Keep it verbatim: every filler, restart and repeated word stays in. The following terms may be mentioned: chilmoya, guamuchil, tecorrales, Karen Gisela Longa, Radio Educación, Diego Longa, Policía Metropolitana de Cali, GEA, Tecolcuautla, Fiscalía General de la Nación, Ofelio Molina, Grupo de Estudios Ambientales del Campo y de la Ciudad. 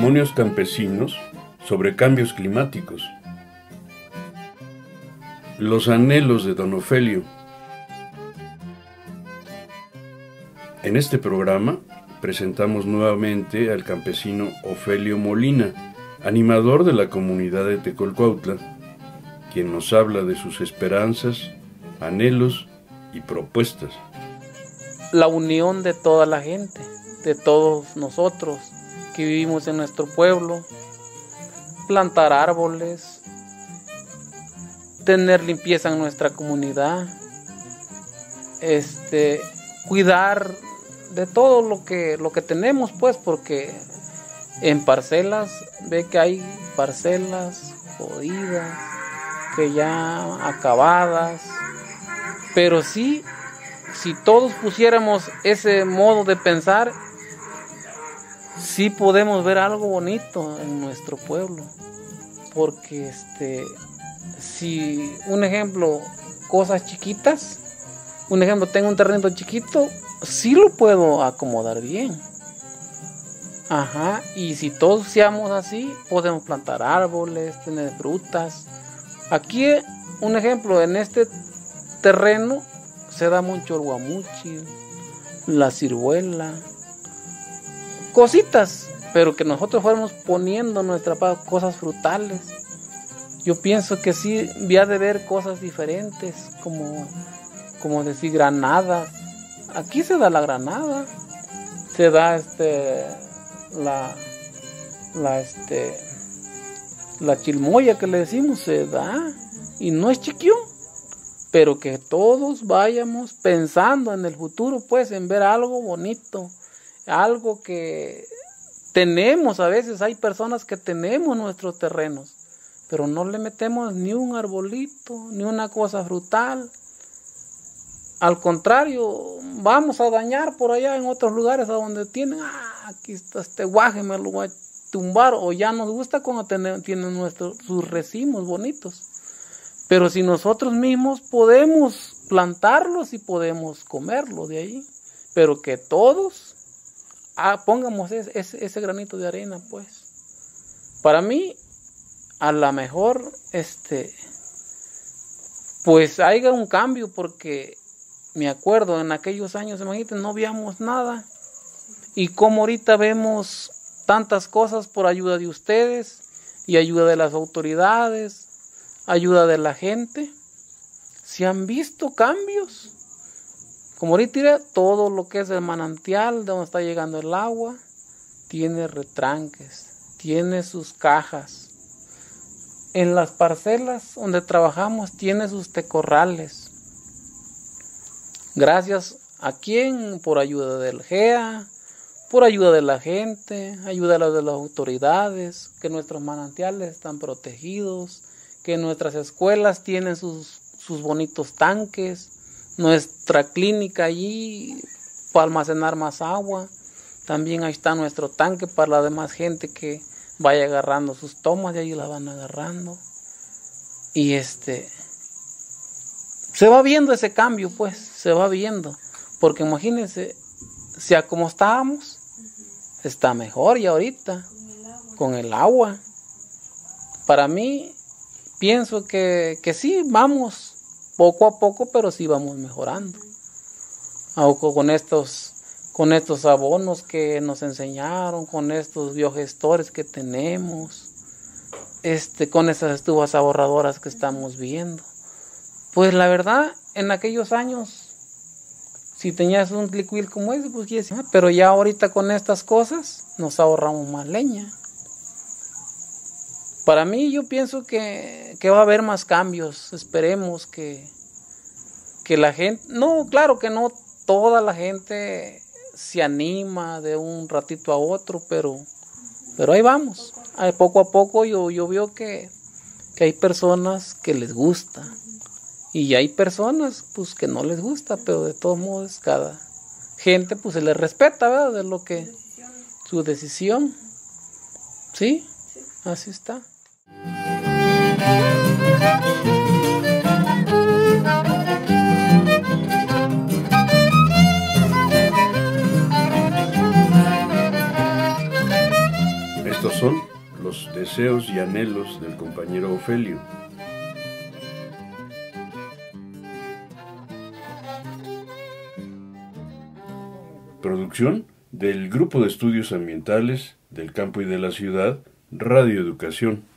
Testimonios campesinos sobre cambios climáticos. Los anhelos de don Ofelio. En este programa presentamos nuevamente al campesino Ofelio Molina, animador de la comunidad de Tecolcuautla, quien nos habla de sus esperanzas, anhelos y propuestas. La unión de toda la gente, de todos nosotros que vivimos en nuestro pueblo, plantar árboles, tener limpieza en nuestra comunidad, este, cuidar de todo lo que, lo que tenemos, pues, porque en parcelas, ve que hay parcelas jodidas, que ya acabadas, pero sí, si todos pusiéramos ese modo de pensar, sí podemos ver algo bonito en nuestro pueblo, porque este, si un ejemplo, cosas chiquitas, un ejemplo, tengo un terreno chiquito, sí lo puedo acomodar bien. Ajá, y si todos seamos así, podemos plantar árboles, tener frutas. Aquí, un ejemplo, en este terreno se da mucho el guamuchil, la ciruela, cositas, pero que nosotros fuéramos poniendo nuestra cosas frutales. Yo pienso que sí, había de ver cosas diferentes, como, como decir granadas. Aquí se da la granada, se da este la, la este la chilmoya que le decimos, se da y no es chiquión, pero que todos vayamos pensando en el futuro, pues, en ver algo bonito, algo que tenemos. A veces hay personas que tenemos nuestros terrenos, pero no le metemos ni un arbolito, ni una cosa frutal. Al contrario, vamos a dañar por allá en otros lugares a donde tienen, ah, aquí está este guaje, me lo voy a tumbar. O ya nos gusta cuando ten, tienen nuestros, sus racimos bonitos. Pero si nosotros mismos podemos plantarlos y podemos comerlos de ahí, pero que todos ah, pongamos ese, ese, ese granito de arena, pues. Para mí, a lo mejor, este, pues haya un cambio, porque me acuerdo en aquellos años, imagínate, no veíamos nada. Y como ahorita vemos tantas cosas por ayuda de ustedes y ayuda de las autoridades, ayuda de la gente, se han visto cambios. Como ahorita, todo lo que es el manantial, de donde está llegando el agua, tiene retranques, tiene sus cajas. En las parcelas donde trabajamos, tiene sus tecorrales. Gracias a quién, por ayuda del G E A, por ayuda de la gente, ayuda de las autoridades, que nuestros manantiales están protegidos, que nuestras escuelas tienen sus, sus bonitos tanques, nuestra clínica allí para almacenar más agua, también ahí está nuestro tanque para la demás gente que vaya agarrando sus tomas, de ahí las van agarrando, y este, se va viendo ese cambio, pues, se va viendo, porque imagínense, si a como estábamos, está mejor ya ahorita, con el agua. Para mí, pienso que, que sí, vamos poco a poco, pero sí vamos mejorando. Con estos, con estos abonos que nos enseñaron, con estos biogestores que tenemos, este, con esas estufas ahorradoras que estamos viendo. Pues la verdad, en aquellos años, si tenías un clicuil como ese, pues ya decía, pero ya ahorita con estas cosas nos ahorramos más leña. Para mí, yo pienso que, que va a haber más cambios. Esperemos que, que la gente... No, claro que no toda la gente se anima de un ratito a otro, pero, pero ahí vamos. Poco a poco yo, yo veo que, que hay personas que les gusta. Y hay personas, pues, que no les gusta, pero de todos modos cada gente, pues, se les respeta, ¿verdad? De lo que... Su decisión. ¿Sí? Así está. Estos son los deseos y anhelos del compañero Ofelio. Producción del Grupo de Estudios Ambientales del Campo y de la Ciudad, Radio Educación.